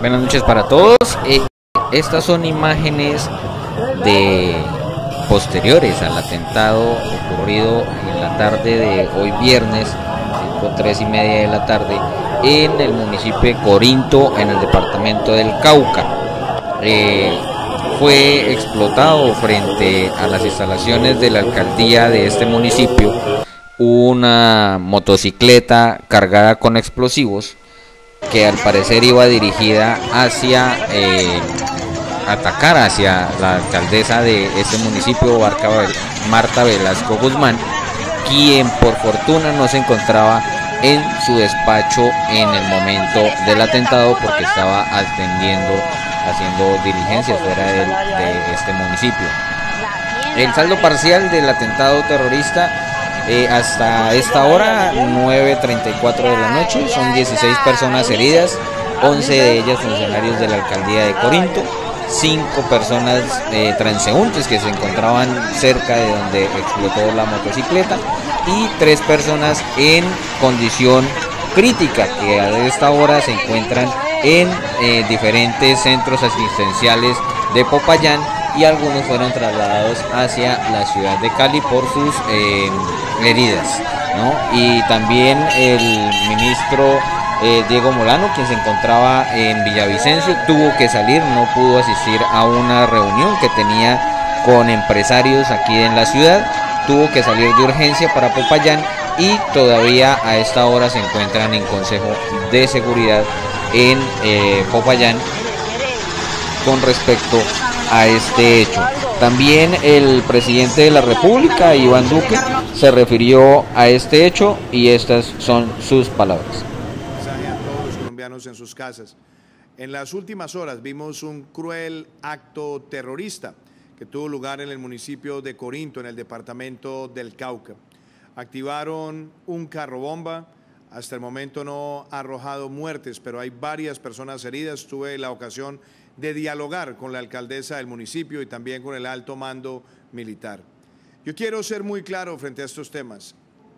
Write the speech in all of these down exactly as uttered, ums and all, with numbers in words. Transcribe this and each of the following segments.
Buenas noches para todos. Eh, estas son imágenes de posteriores al atentado ocurrido en la tarde de hoy viernes, cinco, tres y media de la tarde, en el municipio de Corinto, en el departamento del Cauca. Eh, fue explotado frente a las instalaciones de la alcaldía de este municipio una motocicleta cargada con explosivos que al parecer iba dirigida hacia eh, atacar hacia la alcaldesa de este municipio, Marta Velasco Guzmán, quien por fortuna no se encontraba en su despacho en el momento del atentado porque estaba atendiendo, haciendo diligencias fuera de, de este municipio. El saldo parcial del atentado terrorista Eh, hasta esta hora, nueve treinta y cuatro de la noche, son dieciséis personas heridas, once de ellas funcionarios de la alcaldía de Corinto, cinco personas eh, transeúntes que se encontraban cerca de donde explotó la motocicleta y tres personas en condición crítica que a esta hora se encuentran en eh, diferentes centros asistenciales de Popayán, y algunos fueron trasladados hacia la ciudad de Cali por sus eh, heridas, ¿no? Y también el ministro eh, Diego Molano, quien se encontraba en Villavicencio, tuvo que salir, no pudo asistir a una reunión que tenía con empresarios aquí en la ciudad, tuvo que salir de urgencia para Popayán y todavía a esta hora se encuentran en Consejo de Seguridad en eh, Popayán con respecto a este hecho. También el presidente de la República, Iván Duque, se refirió a este hecho y estas son sus palabras. Mensaje a todos los colombianos en sus casas. En las últimas horas vimos un cruel acto terrorista que tuvo lugar en el municipio de Corinto, en el departamento del Cauca. Activaron un carro bomba. Hasta el momento no ha arrojado muertes, pero hay varias personas heridas. Tuve la ocasión de dialogar con la alcaldesa del municipio y también con el alto mando militar. Yo quiero ser muy claro frente a estos temas.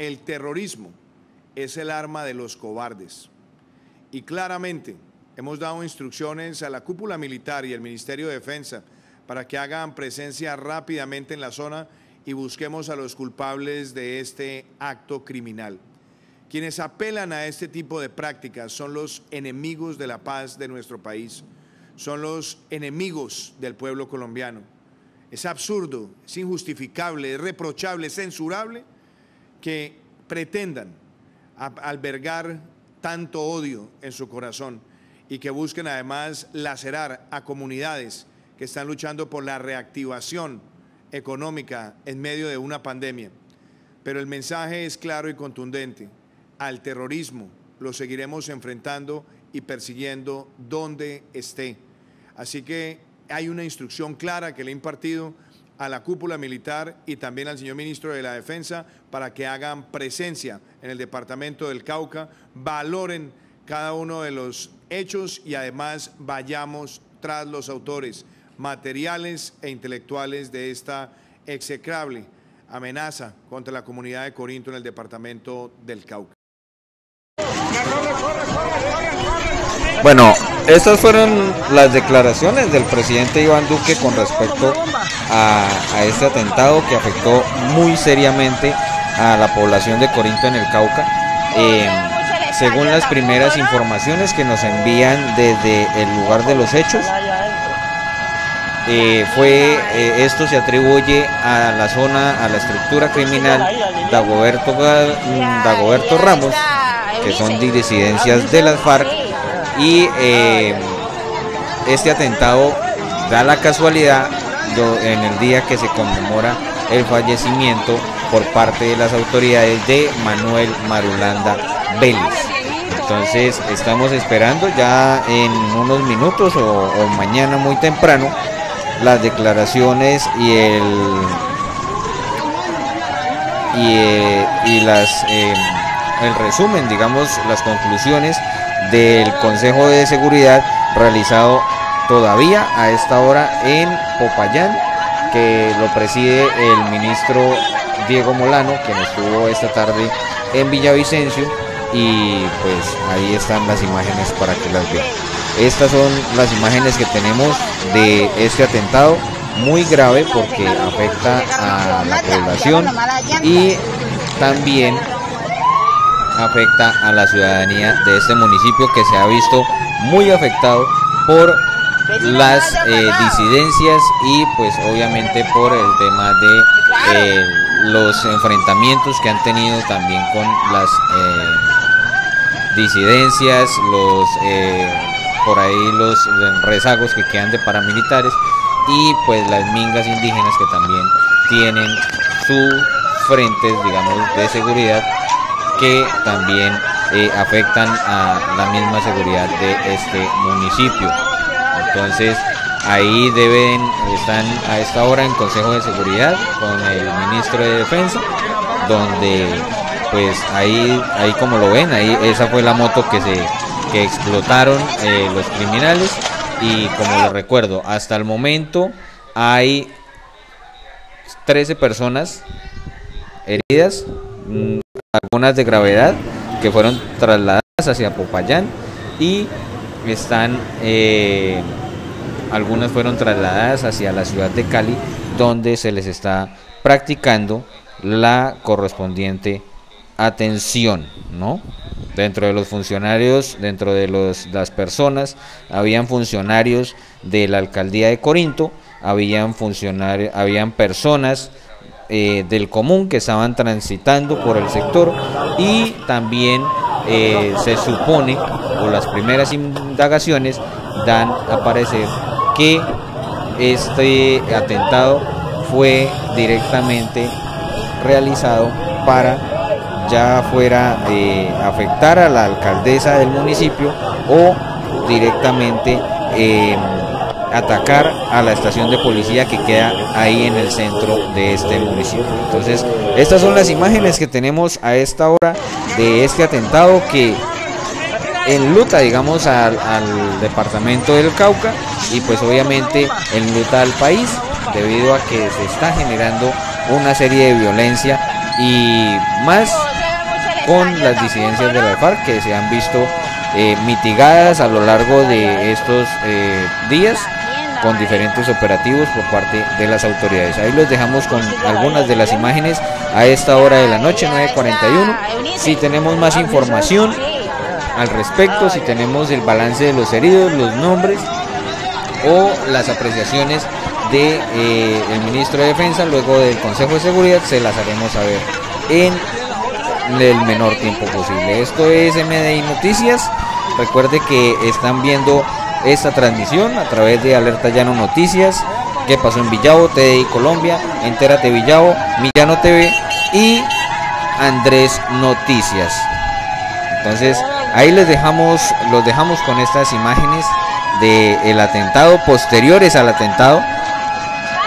El terrorismo es el arma de los cobardes. Y claramente hemos dado instrucciones a la cúpula militar y al Ministerio de Defensa para que hagan presencia rápidamente en la zona y busquemos a los culpables de este acto criminal. Quienes apelan a este tipo de prácticas son los enemigos de la paz de nuestro país. Son los enemigos del pueblo colombiano. Es absurdo, es injustificable, es reprochable, es censurable que pretendan albergar tanto odio en su corazón y que busquen además lacerar a comunidades que están luchando por la reactivación económica en medio de una pandemia. Pero el mensaje es claro y contundente. Al terrorismo lo seguiremos enfrentando y persiguiendo donde esté. Así que hay una instrucción clara que le he impartido a la cúpula militar y también al señor ministro de la Defensa para que hagan presencia en el departamento del Cauca, valoren cada uno de los hechos y además vayamos tras los autores materiales e intelectuales de esta execrable amenaza contra la comunidad de Corinto en el departamento del Cauca. Bueno, estas fueron las declaraciones del presidente Iván Duque con respecto a, a este atentado que afectó muy seriamente a la población de Corinto en el Cauca. Eh, según las primeras informaciones que nos envían desde el lugar de los hechos, eh, fue eh, esto se atribuye a la zona, a la estructura criminal Dagoberto, Dagoberto Ramos, que son disidencias de las FARC, y eh, este atentado da la casualidad de, en el día que se conmemora el fallecimiento por parte de las autoridades de Manuel Marulanda Vélez. Entonces estamos esperando ya en unos minutos o, o mañana muy temprano las declaraciones y el y, eh, y las eh, el resumen, digamos, las conclusiones del Consejo de Seguridad realizado todavía a esta hora en Popayán, que lo preside el ministro Diego Molano, quien estuvo esta tarde en Villavicencio, y pues ahí están las imágenes para que las vean. Estas son las imágenes que tenemos de este atentado muy grave porque afecta a la población y también afecta a la ciudadanía de este municipio, que se ha visto muy afectado por las eh, disidencias y pues obviamente por el tema de eh, los enfrentamientos que han tenido también con las eh, disidencias, los eh, por ahí los rezagos que quedan de paramilitares y pues las mingas indígenas, que también tienen sus frentes, digamos, de seguridad, que también eh, afectan a la misma seguridad de este municipio. Entonces ahí deben, están a esta hora en Consejo de Seguridad con el ministro de Defensa, donde pues ahí, ahí como lo ven, ahí esa fue la moto que se que explotaron eh, los criminales. Y como les recuerdo, hasta el momento hay trece personas heridas, algunas de gravedad, que fueron trasladadas hacia Popayán, y están eh, algunas fueron trasladadas hacia la ciudad de Cali, donde se les está practicando la correspondiente atención, ¿no? Dentro de los funcionarios, dentro de los, las personas, habían funcionarios de la alcaldía de Corinto, habían funcionarios, habían personas Eh, del común que estaban transitando por el sector, y también eh, se supone, o las primeras indagaciones dan a parecer, que este atentado fue directamente realizado para ya fuera eh, afectar a la alcaldesa del municipio o directamente eh, atacar a la estación de policía que queda ahí en el centro de este municipio. Entonces, estas son las imágenes que tenemos a esta hora de este atentado que enluta, digamos, al, al departamento del Cauca, y pues obviamente enluta al país, debido a que se está generando una serie de violencia, y más con las disidencias de la FARC, que se han visto eh, mitigadas a lo largo de estos eh, días, con diferentes operativos por parte de las autoridades. Ahí los dejamos con algunas de las imágenes a esta hora de la noche, nueve cuarenta y uno. Si tenemos más información al respecto, si tenemos el balance de los heridos, los nombres o las apreciaciones de eh, el ministro de Defensa, luego del Consejo de Seguridad, se las haremos saber en el menor tiempo posible. Esto es M D I Noticias. Recuerde que están viendo esta transmisión a través de Alerta Llano Noticias, ¿Qué pasó en Villavo?, T D I Colombia, Entérate Villavo, Millano T V y Andrés Noticias. Entonces ahí les dejamos, los dejamos con estas imágenes del atentado, posteriores al atentado.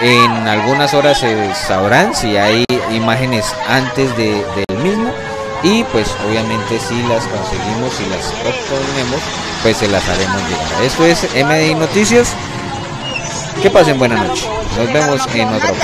En algunas horas se sabrán si hay imágenes antes de, del mismo, y pues obviamente si las conseguimos, si las obtenemos, pues se las haremos llegar. Esto es M D I Noticias. Que pasen buena noche. Nos vemos en otro.